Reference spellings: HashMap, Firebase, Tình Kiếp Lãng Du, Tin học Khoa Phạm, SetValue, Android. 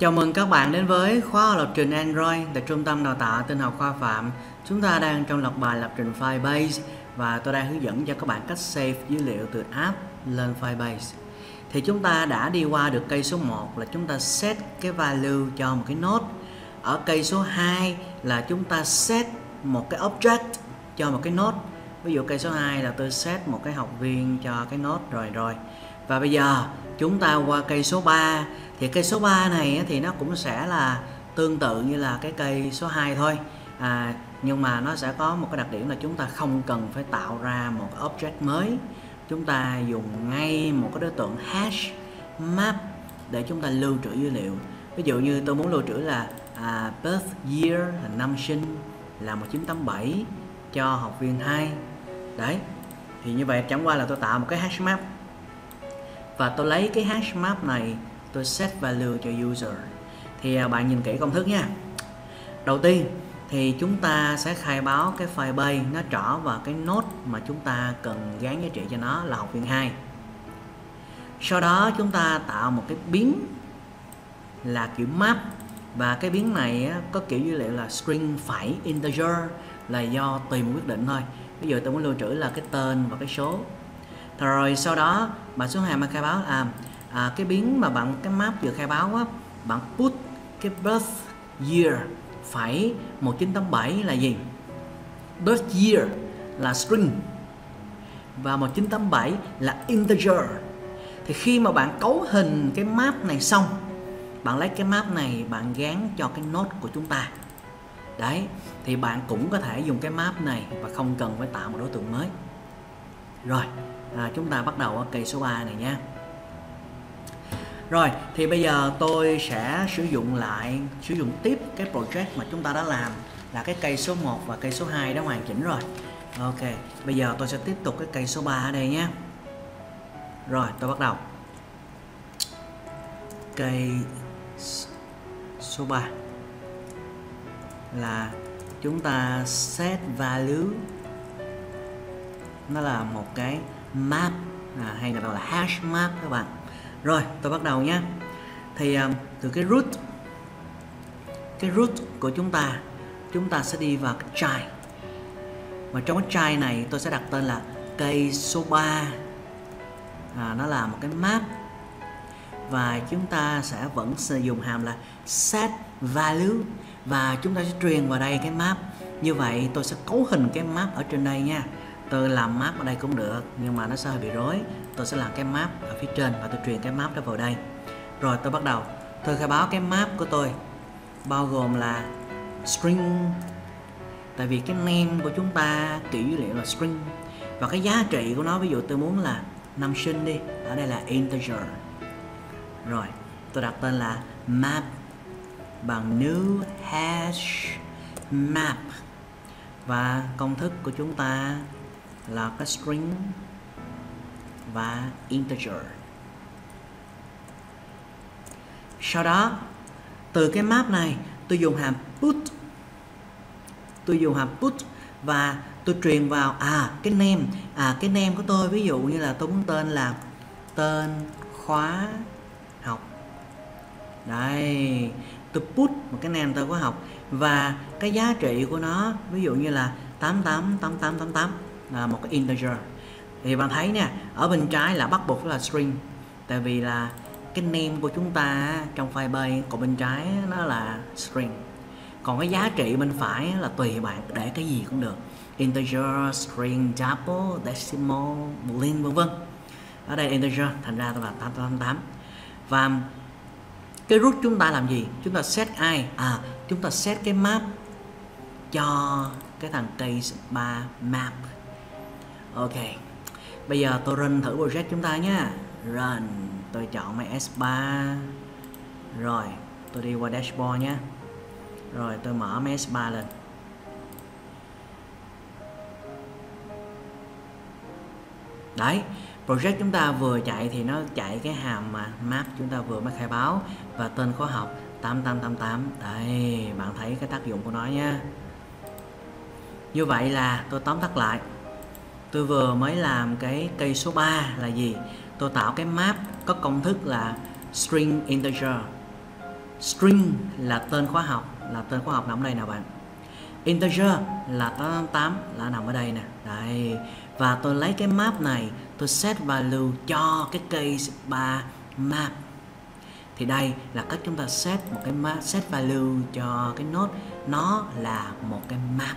Chào mừng các bạn đến với khóa lập trình Android tại trung tâm đào tạo Tin học Khoa Phạm. Chúng ta đang trong loạt bài lập trình Firebase và tôi đang hướng dẫn cho các bạn cách save dữ liệu từ app lên Firebase. Thì chúng ta đã đi qua được cây số 1 là chúng ta set cái value cho một cái node. Ở cây số 2 là chúng ta set một cái object cho một cái node. Ví dụ cây số 2 là tôi set một cái học viên cho cái node rồi. Và bây giờ chúng ta qua cây số 3. Thì cây số 3 này thì nó cũng sẽ là tương tự như là cái cây số 2 thôi. Nhưng mà nó sẽ có một cái đặc điểm là chúng ta không cần phải tạo ra một object mới. Chúng ta dùng ngay một cái đối tượng HashMap để chúng ta lưu trữ dữ liệu. Ví dụ như tôi muốn lưu trữ là birth year, là năm sinh, là 1987 cho học viên 2. Đấy, thì như vậy chẳng qua là tôi tạo một cái HashMap. Và tôi lấy cái HashMap này, tôi set value cho user. Thì bạn nhìn kỹ công thức nha. Đầu tiên thì chúng ta sẽ khai báo cái Firebase, nó trỏ vào cái node mà chúng ta cần gán giá trị cho nó là học viên 2. Sau đó chúng ta tạo một cái biến là kiểu map. Và cái biến này có kiểu dữ liệu là string phẩy integer, là do tùy một quyết định thôi. Ví dụ tôi muốn lưu trữ là cái tên và cái số. Rồi sau đó bạn xuống hàm khai báo cái biến mà bạn cái map vừa khai báo á, bạn put cái birth year phẩy 1987 là gì? Birth year là string và 1987 là integer. Thì khi mà bạn cấu hình cái map này xong, bạn lấy cái map này bạn gán cho cái node của chúng ta. Đấy, thì bạn cũng có thể dùng cái map này và không cần phải tạo một đối tượng mới. Rồi, chúng ta bắt đầu ở cây số 3 này nha. Rồi, thì bây giờ tôi sẽ sử dụng tiếp cái project mà chúng ta đã làm là cái cây số 1 và cây số 2 đã hoàn chỉnh rồi. Ok, bây giờ tôi sẽ tiếp tục cái cây số 3 ở đây nhé. Rồi, tôi bắt đầu. Cây số 3 là chúng ta set value, nó là một cái map hay là gọi là hash map các bạn. Rồi, tôi bắt đầu nhé. Thì từ cái root của chúng ta sẽ đi vào cái child. Và trong cái child này tôi sẽ đặt tên là cây số 3. Nó là một cái map. Và chúng ta sẽ vẫn sử dụng hàm là set value và chúng ta sẽ truyền vào đây cái map. Như vậy tôi sẽ cấu hình cái map ở trên đây nha. Tôi làm map ở đây cũng được, nhưng mà nó sẽ hơi bị rối. Tôi sẽ làm cái map ở phía trên và tôi truyền cái map đó vào đây. Rồi tôi bắt đầu. Tôi khai báo cái map của tôi bao gồm là string. Tại vì cái name của chúng ta kiểu dữ liệu là string. Và cái giá trị của nó, ví dụ tôi muốn là năm sinh đi, ở đây là integer. Rồi, tôi đặt tên là map bằng new hash map. Và công thức của chúng ta là cái string và integer. Sau đó từ cái map này tôi dùng hàm put. Và tôi truyền vào cái name. Cái name của tôi, ví dụ như là tôi muốn tên là tên khóa học. Đây, tôi put một cái name tên khóa học. Và cái giá trị của nó, ví dụ như là 888888, là một cái integer. Thì bạn thấy nè, ở bên trái là bắt buộc là string. Tại vì là cái name của chúng ta trong Firebase, còn bên trái nó là string. Còn cái giá trị bên phải là tùy bạn để cái gì cũng được. Integer, string, double, decimal, boolean vân vân. Ở đây integer, thành ra là 888. Và cái root chúng ta làm gì? Chúng ta set ai? Chúng ta set cái map cho cái thằng case 3 map. Ok. Bây giờ tôi run thử project chúng ta nhá. Run. Tôi chọn máy S3. Rồi, tôi đi qua dashboard nhé. Rồi, tôi mở máy S3 lên. Đấy, project chúng ta vừa chạy thì nó chạy cái hàm mà map chúng ta vừa mới khai báo và tên khóa học 8888. Đấy, bạn thấy cái tác dụng của nó nha. Như vậy là tôi tóm tắt lại. Tôi vừa mới làm cái cây số 3 là gì? Tôi tạo cái map có công thức là string integer String là tên khóa học, nằm ở đây nè bạn. Integer là 888 là nằm ở đây nè. Đấy. Và tôi lấy cái map này, tôi set value cho cái case 3 map. Thì đây là cách chúng ta set một cái map, set value cho cái node, nó là một cái map.